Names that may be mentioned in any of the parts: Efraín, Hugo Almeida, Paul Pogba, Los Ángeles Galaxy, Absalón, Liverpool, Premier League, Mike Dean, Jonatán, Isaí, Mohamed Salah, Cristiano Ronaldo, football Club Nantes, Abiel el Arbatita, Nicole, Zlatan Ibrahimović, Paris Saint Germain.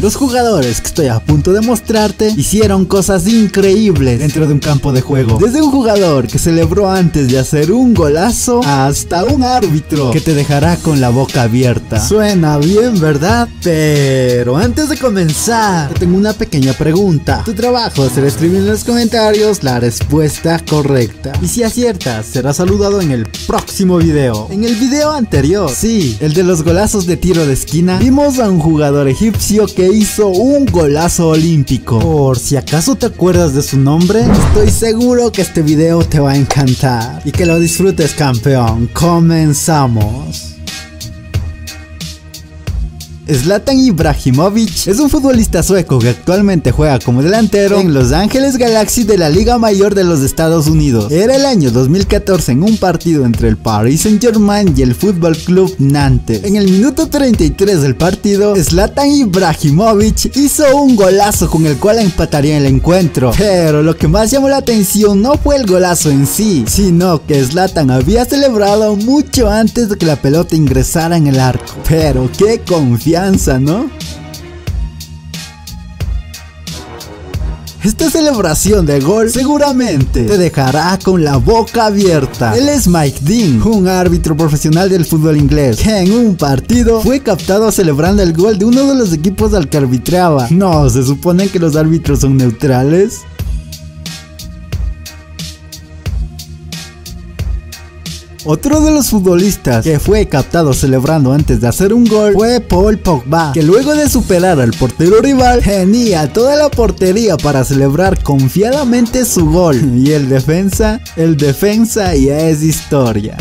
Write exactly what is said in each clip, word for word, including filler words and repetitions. Los jugadores que estoy a punto de mostrarte hicieron cosas increíbles dentro de un campo de juego. Desde un jugador que celebró antes de hacer un golazo hasta un árbitro que te dejará con la boca abierta. Suena bien, ¿verdad? Pero antes de comenzar, te tengo una pequeña pregunta. Tu trabajo será escribir en los comentarios la respuesta correcta. Y si aciertas, serás saludado en el próximo video. En el video anterior, sí, el de los golazos de tiro de esquina, vimos a un jugador egipcio que hizo un golazo olímpico. Por si acaso te acuerdas de su nombre, estoy seguro que este video te va a encantar y que lo disfrutes, campeón. Comenzamos. Zlatan Ibrahimović es un futbolista sueco que actualmente juega como delantero en Los Ángeles Galaxy de la Liga Mayor de los Estados Unidos. Era el año dos mil catorce en un partido entre el Paris Saint Germain y el Football Club Nantes. En el minuto treinta y tres del partido, Zlatan Ibrahimović hizo un golazo con el cual empataría el encuentro. Pero lo que más llamó la atención no fue el golazo en sí, sino que Zlatan había celebrado mucho antes de que la pelota ingresara en el arco. Pero qué confianza, ¿no? Esta celebración de gol seguramente te dejará con la boca abierta. Él es Mike Dean, un árbitro profesional del fútbol inglés, que en un partido fue captado celebrando el gol de uno de los equipos al que arbitraba. ¿No se supone que los árbitros son neutrales? Otro de los futbolistas que fue captado celebrando antes de hacer un gol fue Paul Pogba, que luego de superar al portero rival, tenía toda la portería para celebrar confiadamente su gol. Y el defensa, el defensa ya es historia.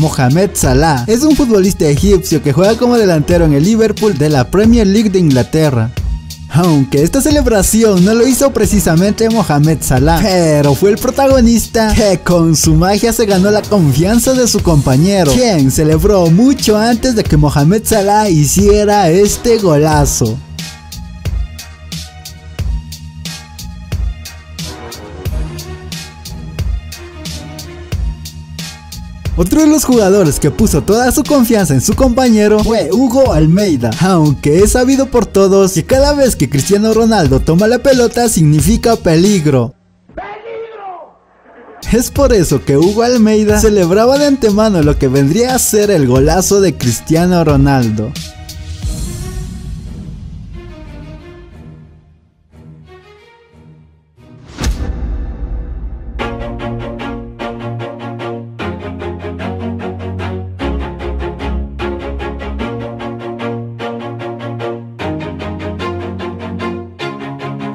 Mohamed Salah es un futbolista egipcio que juega como delantero en el Liverpool de la Premier League de Inglaterra. Aunque esta celebración no lo hizo precisamente Mohamed Salah, pero fue el protagonista que con su magia se ganó la confianza de su compañero, quien celebró mucho antes de que Mohamed Salah hiciera este golazo. Otro de los jugadores que puso toda su confianza en su compañero fue Hugo Almeida, aunque es sabido por todos que cada vez que Cristiano Ronaldo toma la pelota significa peligro. Es por eso que Hugo Almeida celebraba de antemano lo que vendría a ser el golazo de Cristiano Ronaldo.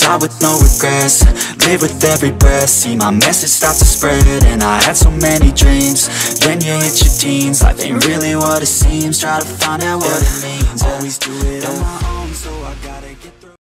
die with no regrets. Live with every breath, see my message start to spread. And I had so many dreams, then you hit your teens. Life ain't really what it seems, try to find out what it means. Always do it on my own, so I gotta get through.